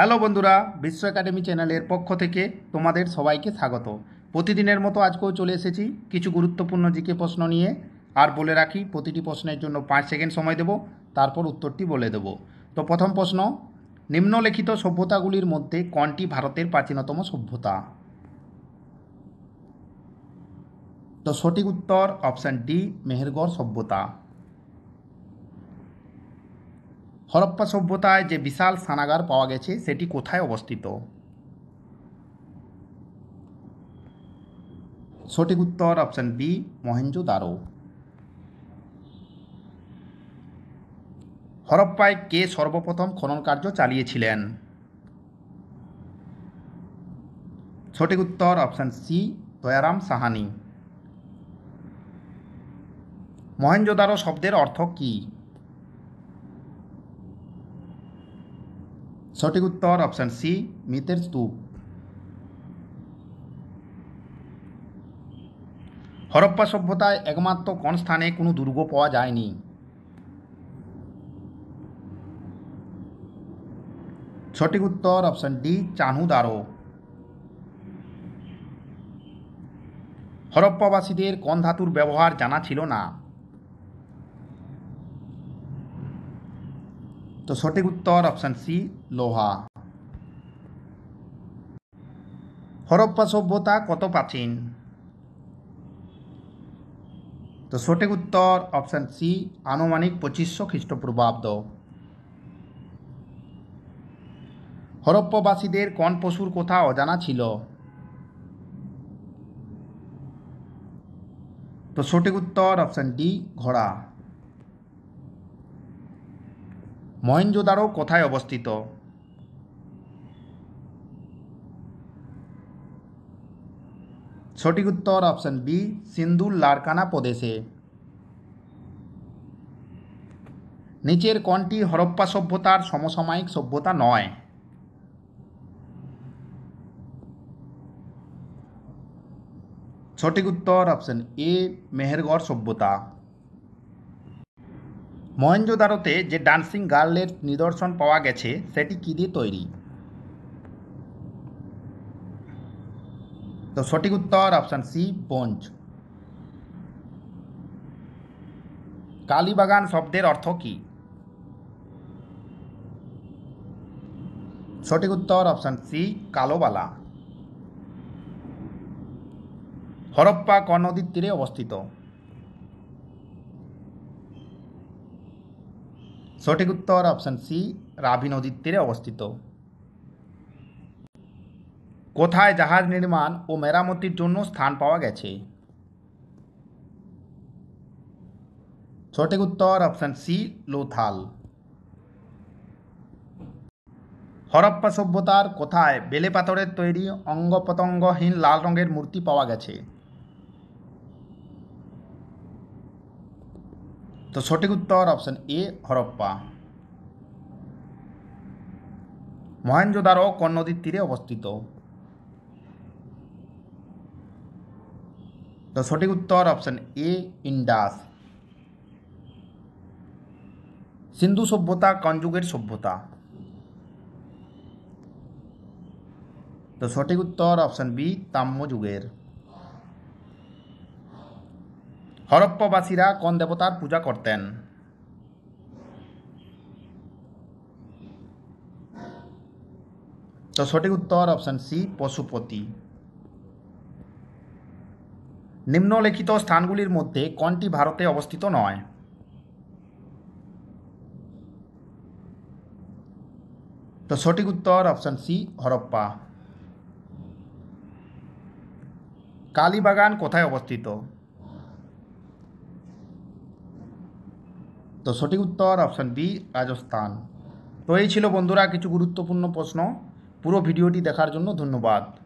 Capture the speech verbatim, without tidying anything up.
Hello বন্ধুরা বিশ্ব academy চ্যানেলের পক্ষ থেকে তোমাদের সবাইকে স্বাগত। প্রতিদিনের মতো আজকেও চলে এসেছি কিছু গুরুত্বপূর্ণ জিকে প্রশ্ন নিয়ে। আর বলে রাখি, প্রতিটি প্রশ্নের জন্য পাঁচ সেকেন্ড সময় দেব, তারপর উত্তরটি বলে দেব। তো প্রথম প্রশ্ন, নিম্নলিখিত সভ্যতাগুলির মধ্যে কোনটি ভারতের প্রাচীনতম সভ্যতা? তো সঠিক উত্তর অপশান ডি, মেহেরগড় সভ্যতা। হরপ্পা সভ্যতায় যে বিশাল স্নানাগার পাওয়া গেছে সেটি কোথায় অবস্থিত? সঠিক উত্তর অপশান বি, মহেঞ্জো-দারো। হরপ্পায় কে সর্বপ্রথম খনন কার্য চালিয়েছিলেন? সঠিক উত্তর অপশান সি, দয়ারাম সাহানি। মহেঞ্জো-দারো শব্দের অর্থ কী? সঠিক উত্তর অপশান সি, মৃতের স্তূপ। হরপ্পা সভ্যতায় একমাত্র কোন স্থানে কোনো দুর্গ পাওয়া যায়নি? সঠিক উত্তর অপশান ডি, চানহু-দারো। হরপ্পাবাসীদের কোন ধাতুর ব্যবহার জানা ছিল না? তো সঠিক উত্তর অপশান সি, লোহা। হরপ্পা সভ্যতা কত প্রাচীন? তো সঠিক উত্তর অপশান সি, আনুমানিক পঁচিশশো খ্রিস্টপূর্বাব্দ। হরপ্পাবাসীদের কোন পশুর কথা অজানা ছিল? তো সঠিক উত্তর অপশান ডি, ঘোড়া। মহেঞ্জো-দারো কোথায় অবস্থিত? সঠিক উত্তর অপশান বি, সিন্ধুর লারকানা প্রদেশে। নিচের কোনটি হরপ্পা সভ্যতার সমসাময়িক সভ্যতা নয়? সঠিক উত্তর অপশান এ, মেহেরগড় সভ্যতা। মহেঞ্জো-দারোতে যে ডান্সিং গার্লের নিদর্শন পাওয়া গেছে সেটি কী দিয়ে তৈরি? তো সঠিক উত্তর অপশান সি, ব্রোঞ্জ। কালীবাগান শব্দের অর্থ কী? সঠিক উত্তর অপশান সি, কালোবালা। হরপ্পা কোন নদীর তীরে অবস্থিত? সঠিক উত্তর অপশান সি, রাভি নদীর তীরে অবস্থিত। কোথায় জাহাজ নির্মাণ ও মেরামতির জন্য স্থান পাওয়া গেছে? সঠিক উত্তর অপশান সি, লোথাল। হরপ্পা সভ্যতার কোথায় বেলে পাথরের তৈরি অঙ্গ প্রত্যঙ্গহীন লাল রঙের মূর্তি পাওয়া গেছে? তো সঠিক উত্তর অপশান এ, হরপ্পা। মহেঞ্জো-দারো কোন নদীর তীরে অবস্থিত? তো সঠিক উত্তর অপশান এ, ইন্ডাস। সিন্ধু সভ্যতা কোন যুগের সভ্যতা? তো সঠিক উত্তর অপশান বি, তাম্র যুগের। হরপ্পাবাসীরা কোন দেবতার পূজা করতেন? তো সঠিক উত্তর অপশান সি, পশুপতি। নিম্নলিখিত স্থানগুলির মধ্যে কোনটি ভারতে অবস্থিত নয়? তো সঠিক উত্তর অপশান সি, হরপ্পা। কালীবাগান কোথায় অবস্থিত? তো সঠিক উত্তর অপশান বি, রাজস্থান। তো এই ছিল বন্ধুরা কিছু গুরুত্বপূর্ণ প্রশ্ন। পুরো ভিডিওটি দেখার জন্য ধন্যবাদ।